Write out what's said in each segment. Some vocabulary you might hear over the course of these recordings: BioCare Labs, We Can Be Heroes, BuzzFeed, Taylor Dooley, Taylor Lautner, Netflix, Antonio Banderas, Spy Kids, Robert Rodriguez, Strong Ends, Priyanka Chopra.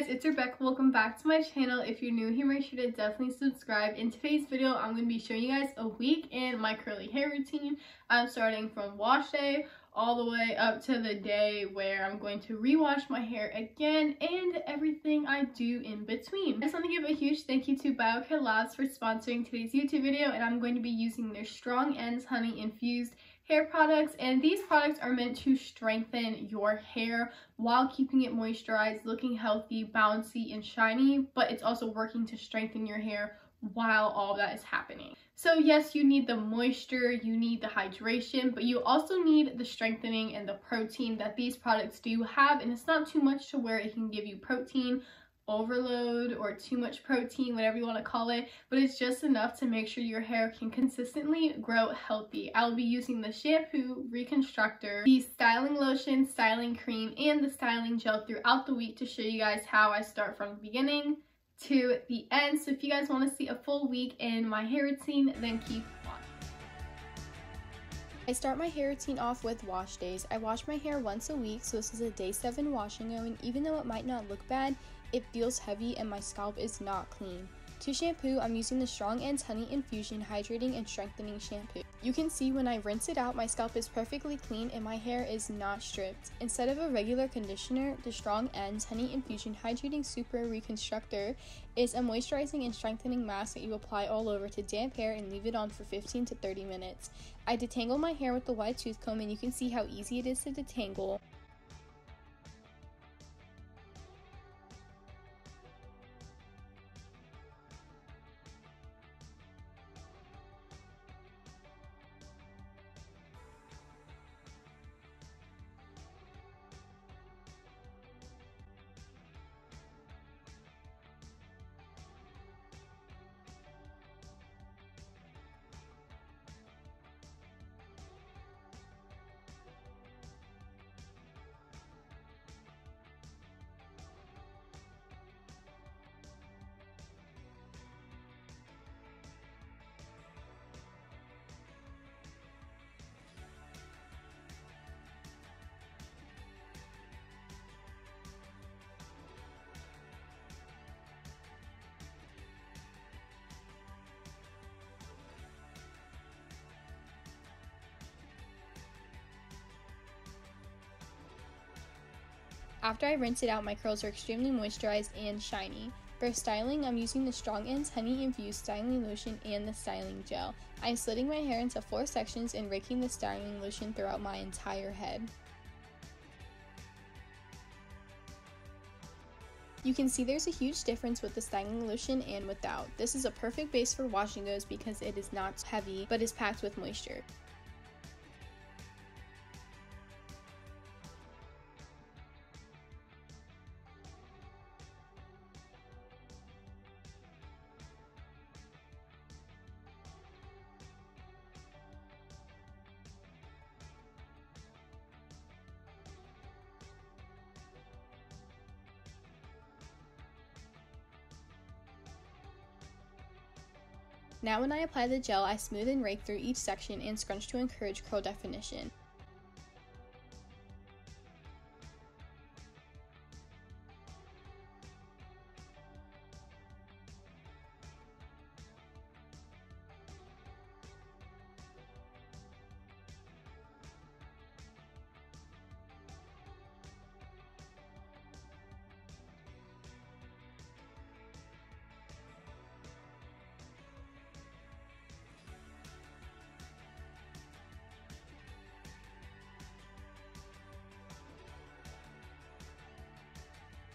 guys, it's Rebecca. Welcome back to my channel. If you're new here, make sure to definitely subscribe. In today's video, I'm going to be showing you guys a week in my curly hair routine. I'm starting from wash day all the way up to the day where I'm going to rewash my hair again and everything I do in between. I just want to give a huge thank you to BioCare Labs for sponsoring today's YouTube video, and I'm going to be using their Strong Ends honey infused hair products, and these products are meant to strengthen your hair while keeping it moisturized, looking healthy, bouncy, and shiny, but it's also working to strengthen your hair while all that is happening. So yes, you need the moisture, you need the hydration, but you also need the strengthening and the protein that these products do have, and it's not too much to where it can give you protein overload or too much protein, whatever you want to call it, but it's just enough to make sure your hair can consistently grow healthy. I'll be using the shampoo, reconstructor, the styling lotion, styling cream, and the styling gel throughout the week to show you guys how I start from the beginning to the end. So if you guys want to see a full week in my hair routine, then keep watching. I start my hair routine off with wash days. I wash my hair once a week, so this is a day 7 washing, and even though it might not look bad, it feels heavy and my scalp is not clean. To shampoo, I'm using the Strong Ends Honey Infusion Hydrating and Strengthening Shampoo. You can see when I rinse it out, my scalp is perfectly clean and my hair is not stripped. Instead of a regular conditioner, the Strong Ends Honey Infusion Hydrating Super Reconstructor is a moisturizing and strengthening mask that you apply all over to damp hair and leave it on for 15 to 30 minutes. I detangle my hair with the wide tooth comb, and you can see how easy it is to detangle. After I rinse it out, my curls are extremely moisturized and shiny. For styling, I'm using the Strong Ends Honey Infused Styling Lotion and the Styling Gel. I'm slitting my hair into 4 sections and raking the styling lotion throughout my entire head. You can see there's a huge difference with the styling lotion and without. This is a perfect base for wash and goes because it is not heavy but is packed with moisture. Now when I apply the gel, I smooth and rake through each section and scrunch to encourage curl definition.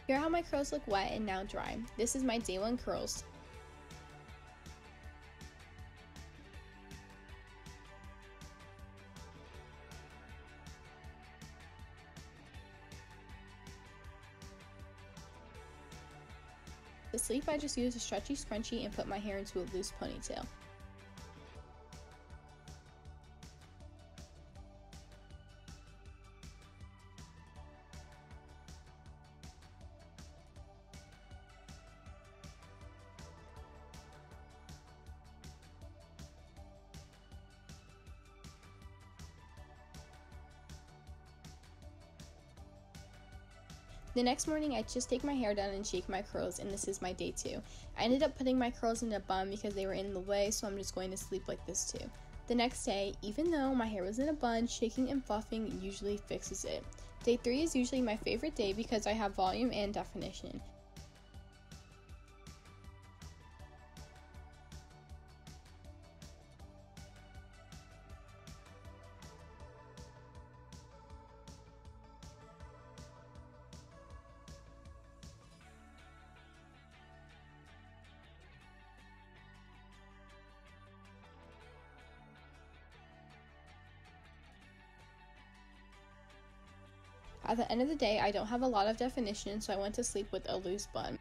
Here are how my curls look wet and now dry. This is my day 1 curls. To sleep, I just use a stretchy scrunchie and put my hair into a loose ponytail. The next morning, I just take my hair down and shake my curls, and this is my day two. I ended up putting my curls in a bun because they were in the way, so I'm just going to sleep like this too. The next day, even though my hair was in a bun, shaking and fluffing usually fixes it. Day 3 is usually my favorite day because I have volume and definition. At the end of the day, I don't have a lot of definition, so I went to sleep with a loose bun.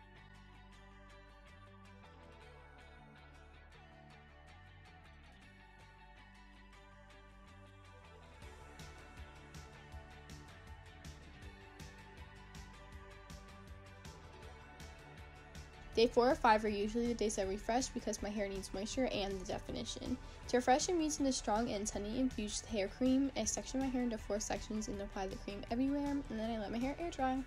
Day 4 or 5 are usually the days I refresh because my hair needs moisture and the definition. To refresh, I'm using the Strong Ends Honey Infused Hair Cream. I section my hair into 4 sections and apply the cream everywhere, and then I let my hair air dry.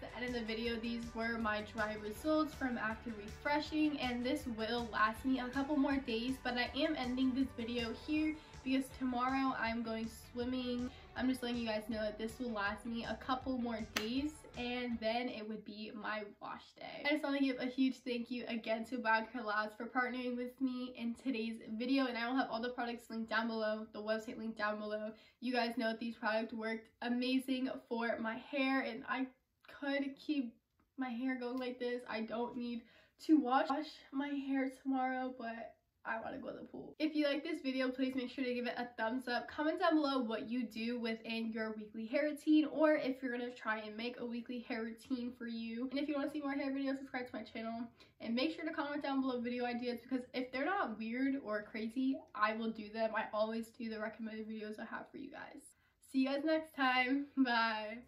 The end of the video, these were my dry results from after refreshing, and this will last me a couple more days, but I am ending this video here because tomorrow I'm going swimming. I'm just letting you guys know that this will last me a couple more days, and then it would be my wash day. I just want to give a huge thank you again to BioCare Labs for partnering with me in today's video, and I will have all the products linked down below, the website linked down below. You guys know that these products worked amazing for my hair, and I could keep my hair going like this. I don't need to wash my hair tomorrow, but I want to go to the pool. If you like this video, please make sure to give it a thumbs up. Comment down below what you do within your weekly hair routine, or if you're going to try and make a weekly hair routine for you. And if you want to see more hair videos, subscribe to my channel, and make sure to comment down below video ideas, because if they're not weird or crazy, I will do them. I always do the recommended videos I have for you guys. See you guys next time. Bye.